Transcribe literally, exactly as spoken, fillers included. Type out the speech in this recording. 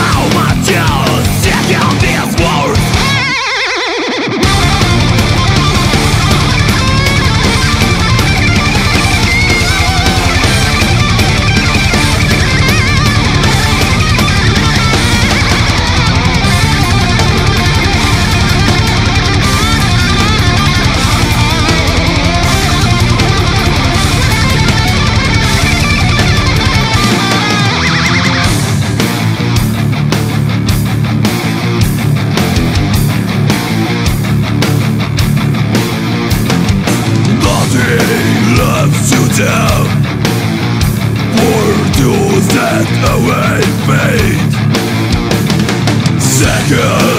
Away fate. Second